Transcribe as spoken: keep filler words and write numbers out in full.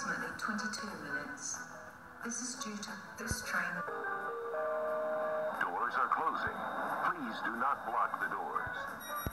approximately twenty-two minutes. This is due to this train. Doors are closing. Please do not block the doors.